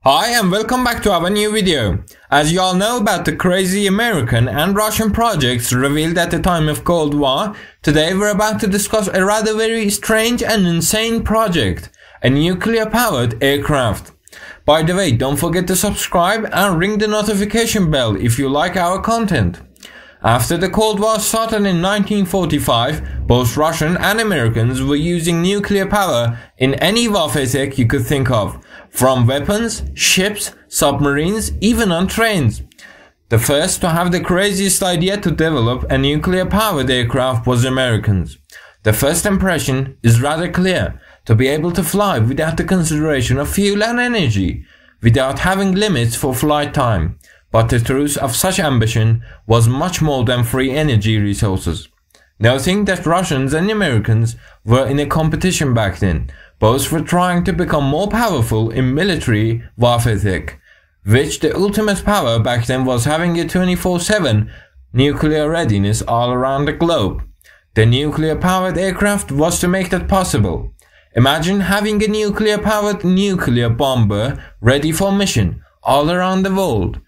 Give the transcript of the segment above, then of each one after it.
Hi and welcome back to our new video. As you all know about the crazy American and Russian projects revealed at the time of Cold War, today we're about to discuss a rather very strange and insane project, a nuclear-powered aircraft. By the way, don't forget to subscribe and ring the notification bell if you like our content. After the Cold War started in 1945, both Russians and Americans were using nuclear power in any warfare tech you could think of, from weapons, ships, submarines, even on trains. The first to have the craziest idea to develop a nuclear-powered aircraft was Americans. The first impression is rather clear: to be able to fly without the consideration of fuel and energy, without having limits for flight time. But the truth of such ambition was much more than free energy resources. Noting that Russians and Americans were in a competition back then, both were trying to become more powerful in military warfare tech, which the ultimate power back then was having a 24/7 nuclear readiness all around the globe. The nuclear-powered aircraft was to make that possible. Imagine having a nuclear-powered nuclear bomber ready for mission all around the world.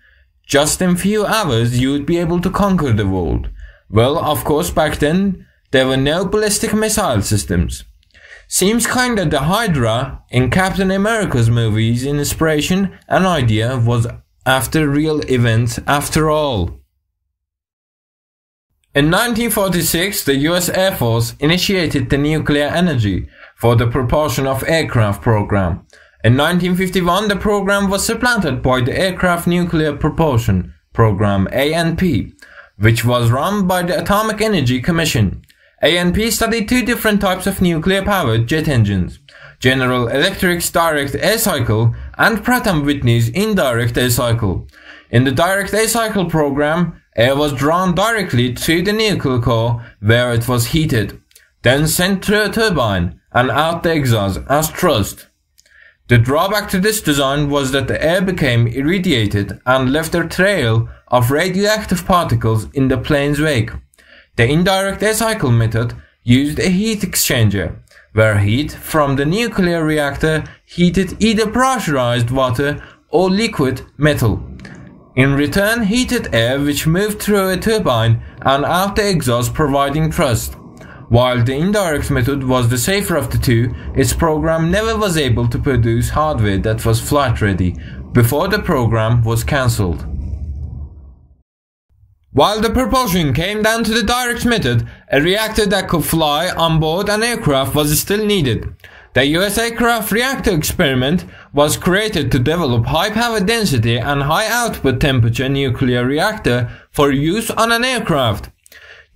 Just in few hours you would be able to conquer the world. Well, of course, back then there were no ballistic missile systems. Seems kinda the Hydra in Captain America's movies inspiration and idea was after real events after all. In 1946, the US Air Force initiated the nuclear energy for the propulsion of aircraft program. In 1951, the program was supplanted by the Aircraft Nuclear Propulsion Program (ANP), which was run by the Atomic Energy Commission. ANP studied two different types of nuclear-powered jet engines: General Electric's direct air cycle and Pratt & Whitney's indirect air cycle. In the direct air cycle program, air was drawn directly to the nuclear core, where it was heated, then sent through a turbine and out the exhaust as thrust. The drawback to this design was that the air became irradiated and left a trail of radioactive particles in the plane's wake. The indirect air cycle method used a heat exchanger, where heat from the nuclear reactor heated either pressurized water or liquid metal. In return, heated air which moved through a turbine and out the exhaust, providing thrust. While the indirect method was the safer of the two, its program never was able to produce hardware that was flight ready before the program was cancelled. While the propulsion came down to the direct method, a reactor that could fly on board an aircraft was still needed. The US Aircraft Reactor Experiment was created to develop high power density and high output temperature nuclear reactor for use on an aircraft.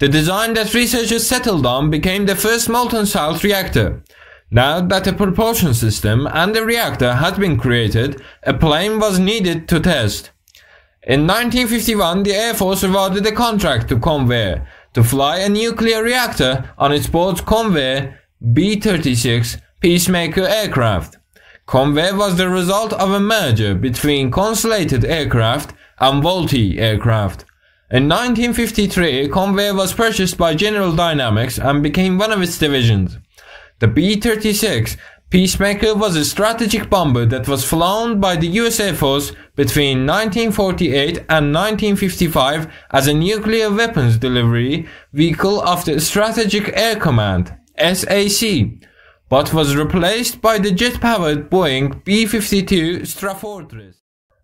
The design that researchers settled on became the first molten salt reactor. Now that the propulsion system and the reactor had been created, a plane was needed to test. In 1951, the Air Force awarded a contract to Convair to fly a nuclear reactor on its board's Convair B-36 Peacemaker aircraft. Convair was the result of a merger between Consolidated Aircraft and Vultee Aircraft. In 1953, Convair was purchased by General Dynamics and became one of its divisions. The B-36 Peacemaker was a strategic bomber that was flown by the US Air Force between 1948 and 1955 as a nuclear weapons delivery vehicle of the Strategic Air Command (SAC), but was replaced by the jet-powered Boeing B-52 Strafortress.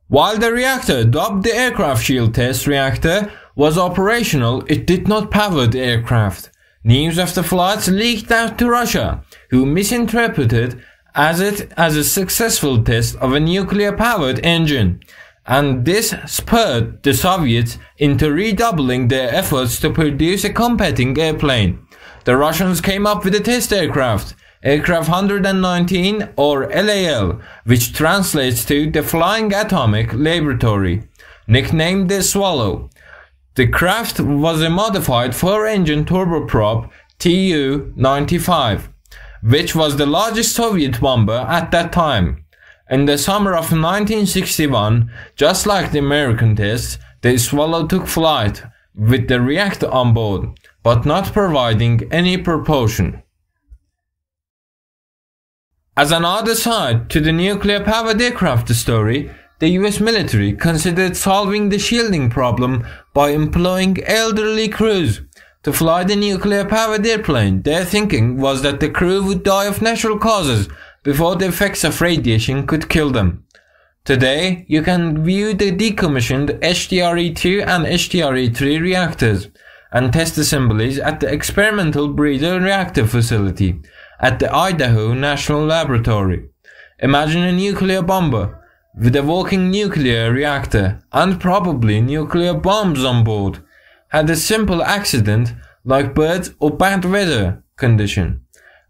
While the reactor, dubbed the Aircraft Shield Test Reactor, was operational, it did not power the aircraft. News of the flights leaked out to Russia, who misinterpreted it as a successful test of a nuclear-powered engine, and this spurred the Soviets into redoubling their efforts to produce a competing airplane. The Russians came up with a test aircraft, Aircraft 119 or LAL, which translates to the Flying Atomic Laboratory, nicknamed the Swallow. The craft was a modified four-engine turboprop Tu-95, which was the largest Soviet bomber at that time. In the summer of 1961, just like the American tests, the Swallow took flight with the reactor on board, but not providing any propulsion. As an odd aside to the nuclear-powered aircraft story, the US military considered solving the shielding problem by employing elderly crews to fly the nuclear-powered airplane. Their thinking was that the crew would die of natural causes before the effects of radiation could kill them. Today, you can view the decommissioned HTRE-2 and HTRE-3 reactors and test assemblies at the Experimental Breeder Reactor Facility at the Idaho National Laboratory. Imagine a nuclear bomber with a walking nuclear reactor and probably nuclear bombs on board had a simple accident like birds or bad weather condition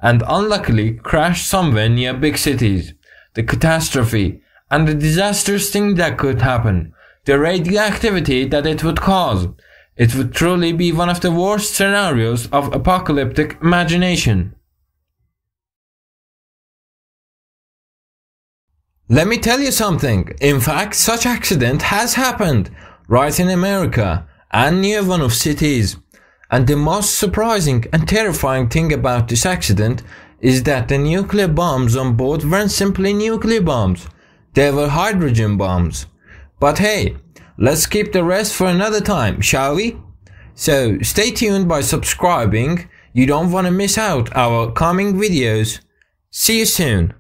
and unluckily crashed somewhere near big cities. The catastrophe and the disastrous thing that could happen, the radioactivity that it would cause. It would truly be one of the worst scenarios of apocalyptic imagination. Let me tell you something, in fact such accident has happened right in America and near one of cities. And the most surprising and terrifying thing about this accident is that the nuclear bombs on board weren't simply nuclear bombs. They were hydrogen bombs. But hey, let's keep the rest for another time, shall we? So stay tuned by subscribing. You don't want to miss out our coming videos. See you soon.